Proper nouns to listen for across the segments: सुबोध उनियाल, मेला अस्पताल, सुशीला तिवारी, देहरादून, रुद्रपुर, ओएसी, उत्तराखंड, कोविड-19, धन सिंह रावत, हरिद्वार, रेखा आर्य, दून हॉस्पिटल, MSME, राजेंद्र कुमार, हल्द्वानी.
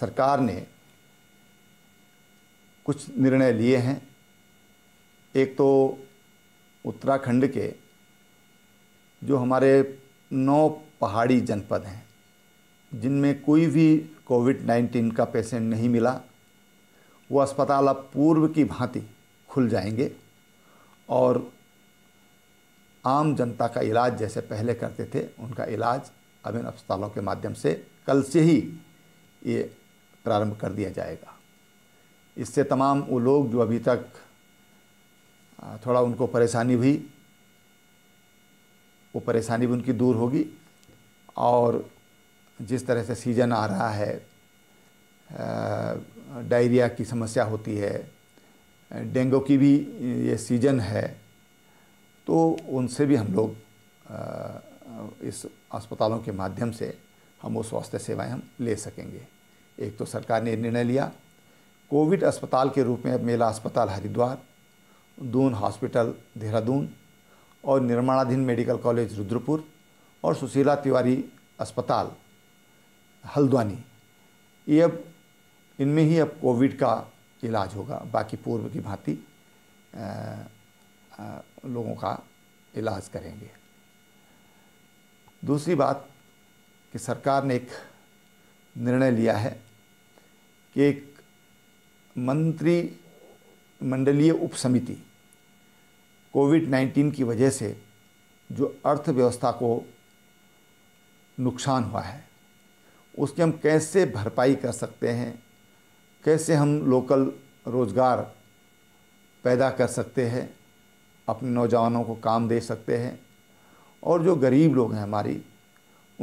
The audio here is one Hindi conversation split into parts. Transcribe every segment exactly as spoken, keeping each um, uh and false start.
सरकार ने कुछ निर्णय लिए हैं। एक तो उत्तराखंड के जो हमारे नौ पहाड़ी जनपद हैं जिनमें कोई भी कोविड नाइन्टीन का पेशेंट नहीं मिला, वो अस्पताल अब पूर्व की भांति खुल जाएंगे और आम जनता का इलाज जैसे पहले करते थे उनका इलाज अब इन अस्पतालों के माध्यम से कल से ही ये प्रारंभ कर दिया जाएगा। इससे तमाम वो लोग जो अभी तक थोड़ा उनको परेशानी हुई, वो परेशानी भी उनकी दूर होगी। और जिस तरह से सीजन आ रहा है, डायरिया की समस्या होती है, डेंगू की भी ये सीजन है, तो उनसे भी हम लोग इस अस्पतालों के माध्यम से हम वो स्वास्थ्य सेवाएं हम ले सकेंगे। एक तो सरकार ने निर्णय लिया। कोविड अस्पताल के रूप में मेला अस्पताल हरिद्वार, दून हॉस्पिटल देहरादून और निर्माणाधीन मेडिकल कॉलेज रुद्रपुर और सुशीला तिवारी अस्पताल हल्द्वानी, ये अब इनमें ही अब कोविड का इलाज होगा। बाकी पूर्व की भांति लोगों का इलाज करेंगे। दूसरी बात कि सरकार ने एक निर्णय लिया है कि एक मंत्री मंडलीय उपसमिति कोविड नाइन्टीन की वजह से जो अर्थव्यवस्था को नुकसान हुआ है उसकी हम कैसे भरपाई कर सकते हैं, कैसे हम लोकल रोजगार पैदा कर सकते हैं, अपने नौजवानों को काम दे सकते हैं और जो गरीब लोग हैं हमारी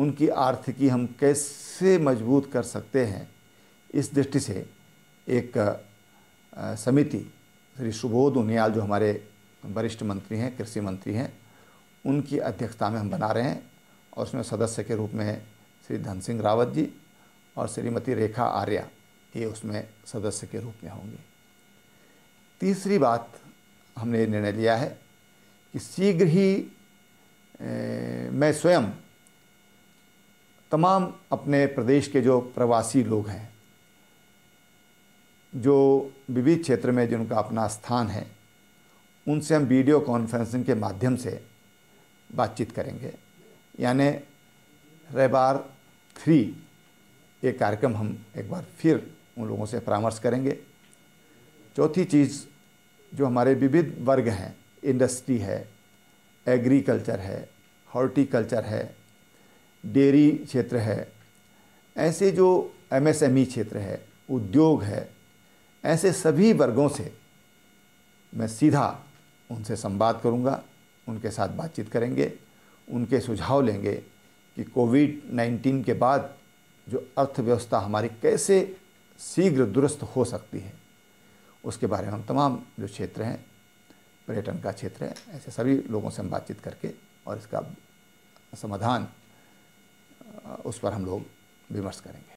उनकी आर्थिकी हम कैसे मजबूत कर सकते हैं, इस दृष्टि से एक समिति श्री सुबोध उनियाल जो हमारे वरिष्ठ मंत्री हैं, कृषि मंत्री हैं, उनकी अध्यक्षता में हम बना रहे हैं और उसमें सदस्य के रूप में श्री धन सिंह रावत जी और श्रीमती रेखा आर्य ये उसमें सदस्य के रूप में होंगे। तीसरी बात हमने निर्णय लिया है कि शीघ्र ही ए, मैं स्वयं तमाम अपने प्रदेश के जो प्रवासी लोग हैं जो विविध क्षेत्र में जिनका अपना स्थान है उनसे हम वीडियो कॉन्फ्रेंसिंग के माध्यम से बातचीत करेंगे। यानी रविवार थ्री ये कार्यक्रम हम एक बार फिर उन लोगों से परामर्श करेंगे। चौथी चीज़ जो हमारे विविध वर्ग हैं, इंडस्ट्री है, एग्रीकल्चर है, हॉर्टिकल्चर है, डेयरी क्षेत्र है, ऐसे जो एम एस एम ई क्षेत्र है, उद्योग है, ऐसे सभी वर्गों से मैं सीधा उनसे संवाद करूंगा, उनके साथ बातचीत करेंगे, उनके सुझाव लेंगे कि कोविड नाइन्टीन के बाद जो अर्थव्यवस्था हमारी कैसे शीघ्र दुरुस्त हो सकती है, उसके बारे में हम तमाम जो क्षेत्र हैं, पर्यटन का क्षेत्र है, ऐसे सभी लोगों से हम बातचीत करके और इसका समाधान उस पर हम लोग विमर्श करेंगे।